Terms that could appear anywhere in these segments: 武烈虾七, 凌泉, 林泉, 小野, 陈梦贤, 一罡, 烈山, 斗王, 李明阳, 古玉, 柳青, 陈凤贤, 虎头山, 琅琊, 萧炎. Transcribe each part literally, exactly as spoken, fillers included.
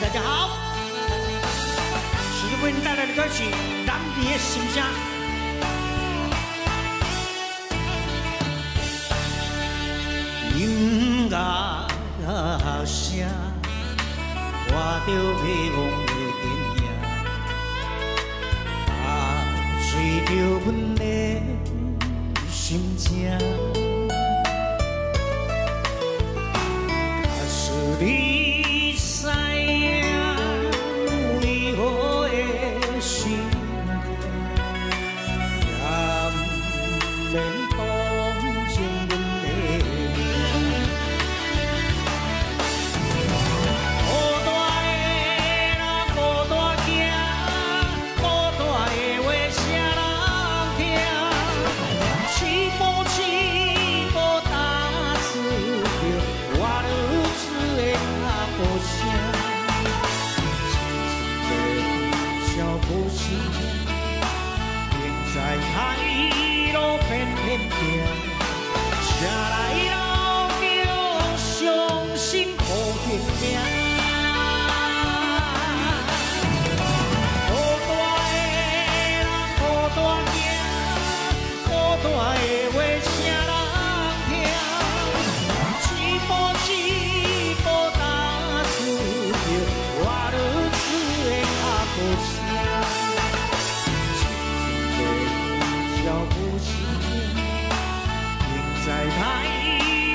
大家好，是为您带来的歌曲《暂别心声》。 音乐声，伴着迷惘的电影，伴随着阮的心情。假使你知影为何的心痛，也免。 在海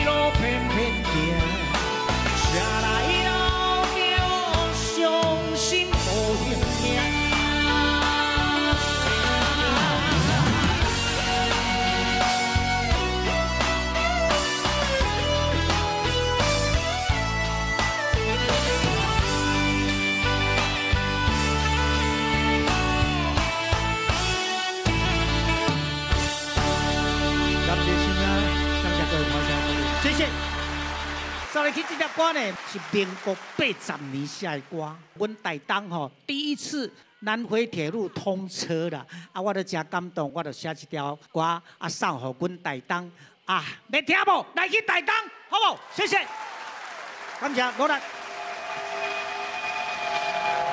路偏偏行，车来路叫伤心无尽命。 谢谢。所以去这条歌呢是民国八十年写的歌。阮台东吼第一次南回铁路通车啦，啊，我都真感动，我就写一条歌啊送给阮台东啊，要听无？来去台东，好无？谢谢。感谢努力。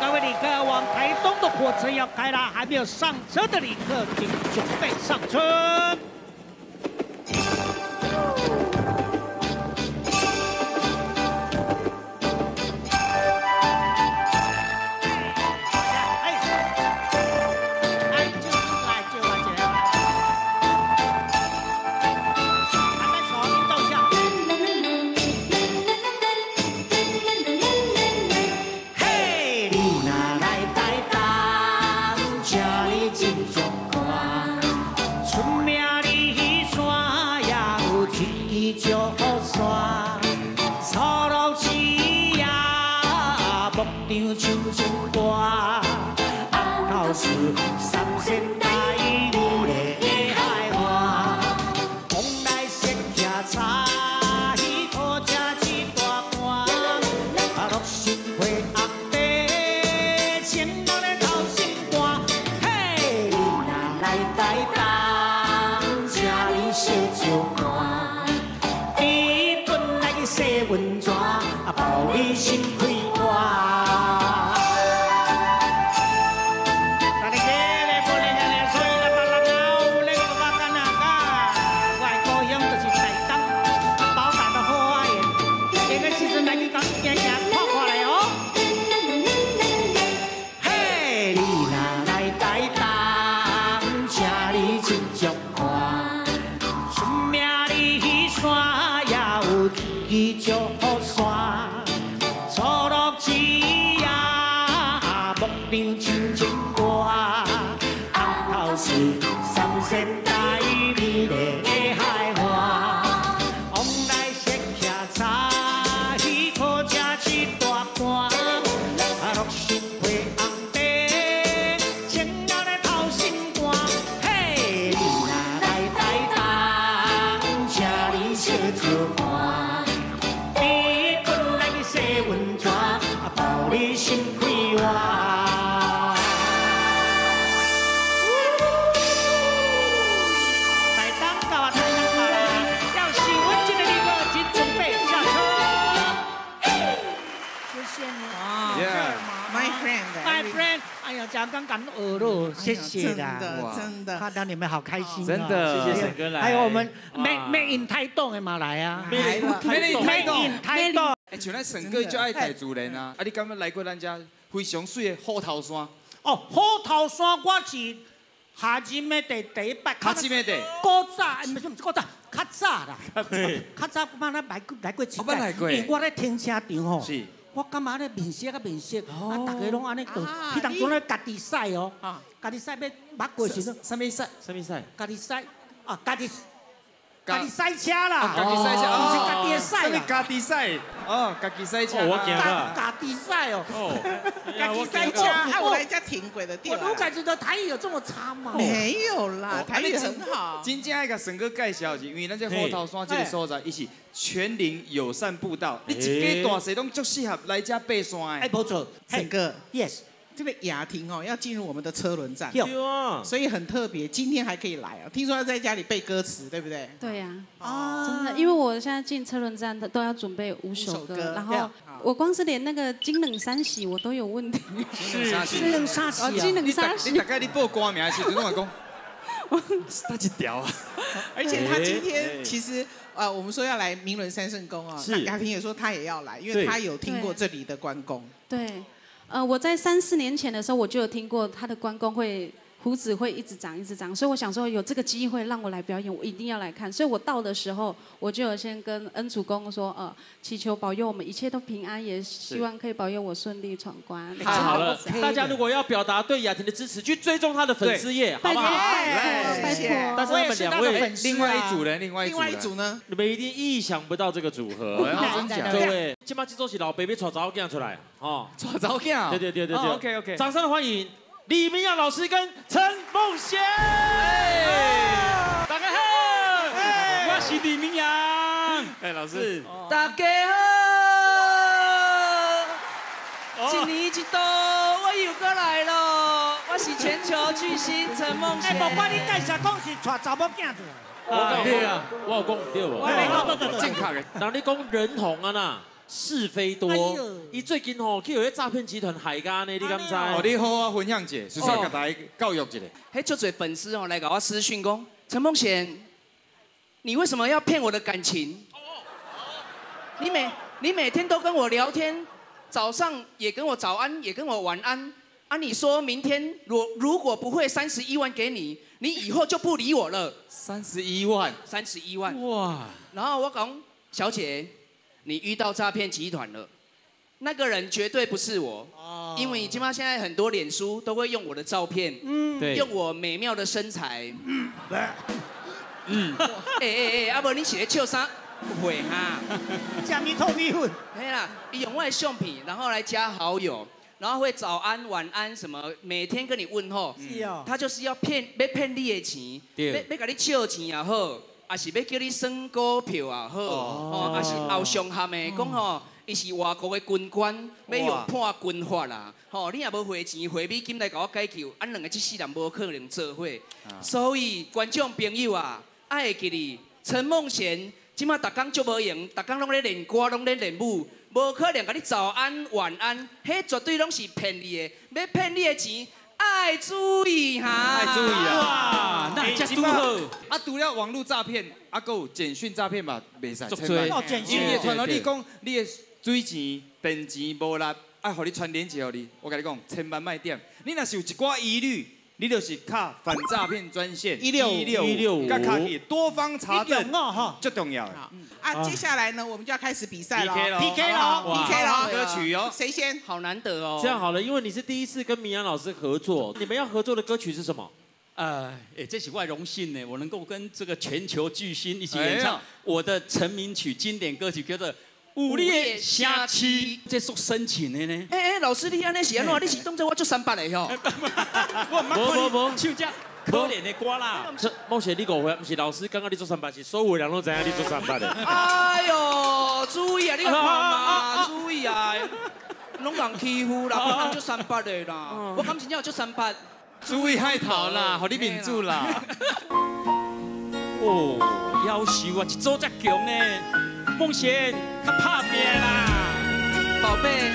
各位旅客，往台东的火车要开了，还没有上车的旅客请准备上车。 谢谢你。讲刚刚耳朵，谢谢啦，真的真的，看到你们好开心，真的，谢谢沈哥来，还有我们 Made Made in 台东的马来啊 ，Made Made in 台东，哎，像咱沈哥就爱台族人啊，啊，你敢要来过咱家非常水的虎头山？哦，虎头山我是下集咩地第一摆，下集咩地？古早，唔是唔是古早。 较早啦，较早我捌来过来过一摆，因为我咧停车场吼，我感觉咧面色啊面色，啊大家拢安尼做，迄当阵咧家己使哦，家己使要捌过时阵，啥物使？啥物使？家己使，啊家己家己使车啦，家己使车，唔是家己的使啦，家己使，哦家己使车，我惊啦，家己使哦，家己使车，啊我来家停过的地方，我感觉到台语有这么差吗？没有啦，台语很好。 今天要甲沈哥介绍是，因为咱这虎头山这个所在，伊是全龄友善步道，你一家大细拢足适合来遮爬山的。哎，不错，沈哥 ，yes， 这个雅婷哦，要进入我们的车轮站，所以很特别，今天还可以来哦。听说要在家里背歌词，对不对？对呀，啊，真的，因为我现在进车轮站都要准备五首歌，然后我光是连那个金冷三喜我都有问题。金冷三喜，金冷三喜，你大概你报歌名是怎样讲？ 他几屌啊！而且他今天其实呃，我们说要来明伦三圣宫啊，雅婷也说他也要来，因为他有听过这里的关公。对，呃，我在三四年前的时候我就有听过他的关公会胡子会一直长一直长，所以我想说有这个机会让我来表演，我一定要来看。所以我到的时候我就有先跟恩主公说，呃，祈求保佑我们一切都平安，也希望可以保佑我顺利闯关。太好了，大家如果要表达对雅婷的支持，去追踪她的粉丝页，好不好？ 拜托，但是我们两位另外一组人，另外一组呢，你们一定意想不到这个组合，真假？各位，今麦这周是老 baby 炒早姜出来哦，炒早姜，对对对对对 ，OK OK， 掌声欢迎李明阳老师跟陈凤贤，大家好，我是李明阳，哎老师，大家好，一年一度我又过来了。 是全球巨星陈梦贤。哎，莫怪你介绍讲是娶查某囝子。我对啊，我有讲唔对无？我讲对对对，正确的。人你讲人红啊呐，是非多。伊最近吼去有迄诈骗集团害家呢，你敢知？哦，你好啊，分享一下，顺便甲大家教育一下。嘿，足侪粉丝吼来甲我私讯讲，陈梦贤，你为什么要骗我的感情？你每你每天都跟我聊天，早上也跟我早安，也跟我晚安。 啊！你说明天如如果不会三十一万给你，你以后就不理我了。三十一万，三十一万，哇！然后我讲，小姐，你遇到诈骗集团了，那个人绝对不是我，哦、因为你起码现在很多脸书都会用我的照片，嗯，对，用我美妙的身材，嗯，嗯，哎哎哎，啊不，你写的笑啥？会哈，加米透米粉，嘿啦，你用我的相片，然后来加好友。 然后会早安、晚安什么，每天跟你问候。是哦。他就是要骗，要骗你的钱，要要给你借钱也好，还是要叫你耍股票也好，哦，还是后上合的讲吼，伊是外国的军官，要用判军法啦，吼，你也无汇钱、汇美金来给我解救，俺两个这世人无可能做伙。所以观众朋友啊，爱记哩，陈梦贤即马逐天足无闲，逐天拢咧练歌，拢咧练舞。 无可能，甲你早安、晚安，迄绝对拢是骗你的。要骗你的钱，爱注意哈。爱注意啊！那真拄好。啊，除了网络诈骗，啊，还有简讯诈骗嘛，袂使。足多。哦，简讯。因为传到你讲，你的水钱、电钱无力，啊，互你传链接互你。我甲你讲，千万莫点。你若是有一寡疑虑，你就是卡反诈骗专线一六一六五，甲卡去多方查证，最重要。 啊，接下来呢，我们就要开始比赛了 ，P K 了 ，P K 了 ，P K 了，歌曲哦，谁先？好难得哦。这样好了，因为你是第一次跟明阳老师合作，你们要合作的歌曲是什么？呃，哎，这是我的荣幸呢，我能够跟这个全球巨星一起演唱我的成名曲、经典歌曲，叫做《武烈虾七》，这是申请的呢。哎哎，老师你安尼是安怎？你是当作我做三八的哟？我唔不不，就这。 可怜的歌啦！孟雪，你误会，不是老师，刚刚你做三八，是所有人都知影你做三八的。哎呦，注意啊！你看嘛，注意啊！拢人欺负啦，不能做三八的啦。我感情要做三八，注意海头啦，互你面子啦。哦，夭寿啊，一组才强呢。孟雪，较拍拼啦，宝贝，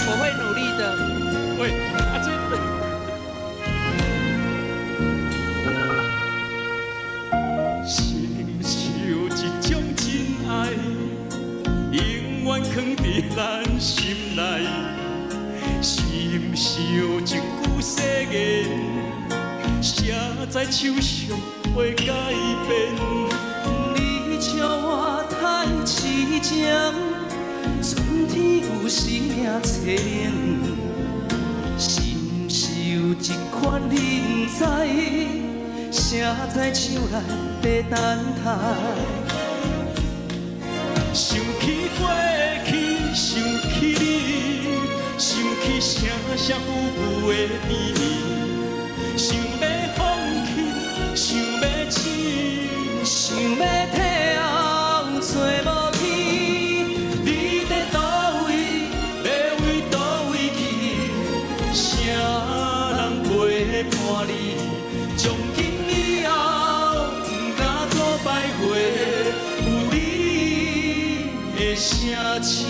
我会努力的。喂，阿珍。藏伫咱心内，是毋是有一句誓言，写在手上袂改变？你笑我太痴情，春天有时也凄冷，是毋是有一款你毋知，写在手内白等待？ 想起过去，想起你，想起声声有有的甜蜜，想要放弃，想要醒，想要退后找无去。你在叨位，要为叨位去？啥人陪伴你？从今以后，不敢做徘徊。 城市，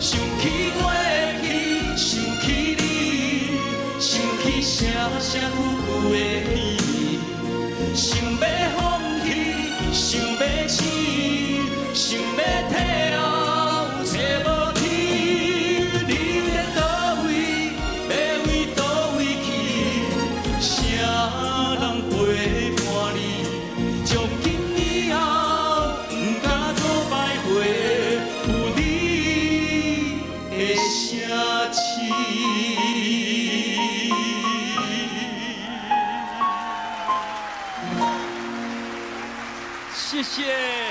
想起过去，想起你，想起声声句句的甜蜜，想要放弃，想要醒，想要退后找无去。你在叨位，要为叨位去？啥人陪伴你？从今以后。 谢谢。